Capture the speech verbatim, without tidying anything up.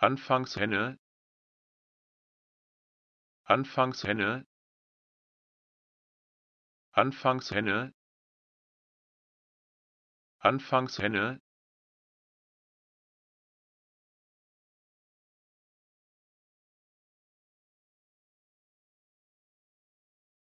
Anfangshenne, Anfangshenne, Anfangshenne, Anfangshenne,